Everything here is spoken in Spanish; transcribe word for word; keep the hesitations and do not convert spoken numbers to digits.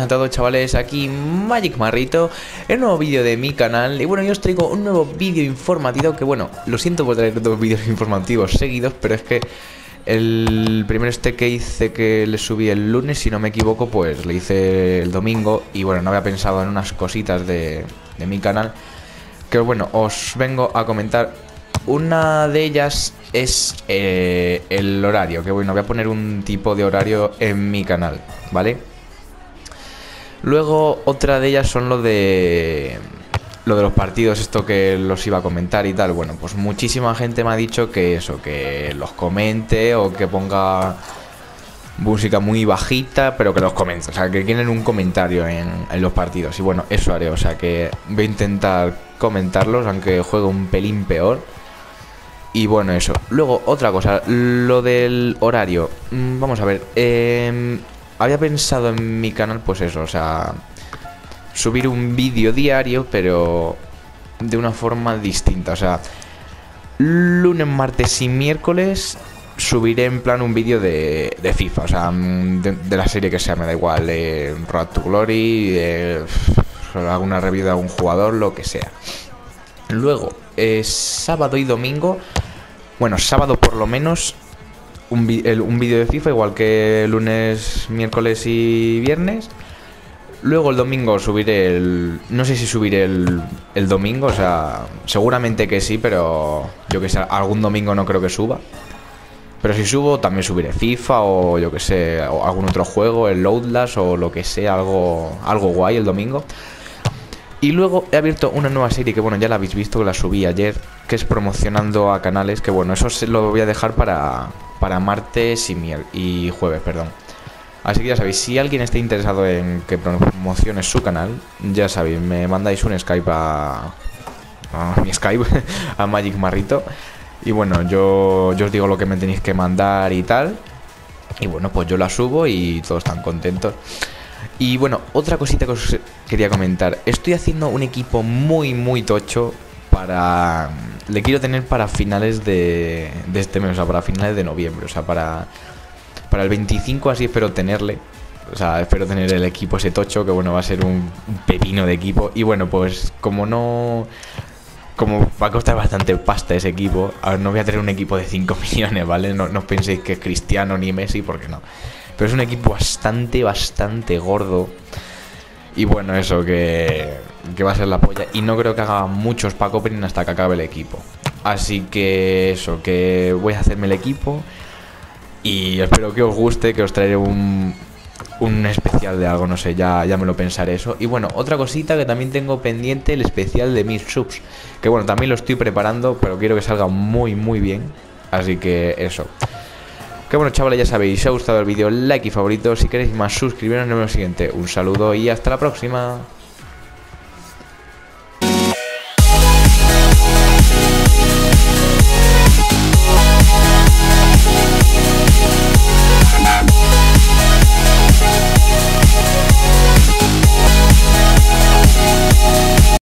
buenas a todos, chavales, aquí Magic Marrito en un nuevo vídeo de mi canal. Y bueno, yo os traigo un nuevo vídeo informativo. Que bueno, lo siento por traer dos vídeos informativos seguidos, pero es que el primero este que hice, que le subí el lunes, si no me equivoco, pues le hice el domingo. Y bueno, no había pensado en unas cositas de, de mi canal, que bueno, os vengo a comentar. Una de ellas es eh, el horario, que bueno, voy a poner un tipo de horario en mi canal, ¿vale? Luego otra de ellas son lo de lo de los partidos, esto que los iba a comentar y tal. Bueno, pues muchísima gente me ha dicho que eso, que los comente o que ponga música muy bajita, pero que los comente, o sea, que quieren un comentario en, en los partidos. Y bueno, eso haré, o sea, que voy a intentar comentarlos, aunque juegue un pelín peor. Y bueno, eso. Luego, otra cosa, lo del horario. Vamos a ver, eh, había pensado en mi canal, pues eso, o sea, subir un vídeo diario, pero de una forma distinta. O sea, lunes, martes y miércoles subiré en plan un vídeo de, de FIFA, o sea, de, de la serie que sea, me da igual, de Road to Glory, de alguna review de algún jugador, lo que sea. Luego, eh, sábado y domingo, bueno, sábado por lo menos, un vídeo de FIFA, igual que lunes, miércoles y viernes. Luego el domingo subiré el... no sé si subiré el, el domingo, o sea, seguramente que sí, pero yo que sé, algún domingo no creo que suba. Pero si subo, también subiré FIFA o yo que sé, o algún otro juego, el Outlast o lo que sea, algo, algo guay el domingo. Y luego he abierto una nueva serie que, bueno, ya la habéis visto, que la subí ayer, que es promocionando a canales, que bueno, eso se lo voy a dejar para, para martes y, y jueves, perdón. Así que ya sabéis, si alguien está interesado en que promocione su canal, ya sabéis, me mandáis un Skype a... a mi Skype, a Magic Marrito. Y bueno, yo, yo os digo lo que me tenéis que mandar y tal. Y bueno, pues yo la subo y todos están contentos. Y bueno, otra cosita que os quería comentar. Estoy haciendo un equipo muy, muy tocho para... le quiero tener para finales de, de este mes, o sea, para finales de noviembre. O sea, para, para el veinticinco así espero tenerle. O sea, espero tener el equipo ese tocho, que bueno, va a ser un, un pepino de equipo. Y bueno, pues como no... como va a costar bastante pasta ese equipo, a ver, no voy a tener un equipo de cinco millones, ¿vale? No, no os penséis que es Cristiano ni Messi, porque no. Pero es un equipo bastante, bastante gordo. Y bueno, eso, que, que va a ser la polla. Y no creo que haga muchos pack opening hasta que acabe el equipo. Así que eso, que voy a hacerme el equipo. Y espero que os guste, que os traeré un, un especial de algo, no sé, ya, ya me lo pensaré eso. Y bueno, otra cosita que también tengo pendiente, el especial de mis subs, que bueno, también lo estoy preparando, pero quiero que salga muy muy bien. Así que eso, que bueno, chavales, ya sabéis, si os ha gustado el vídeo, like y favorito. Si queréis más, suscribiros en el siguiente. Un saludo y hasta la próxima.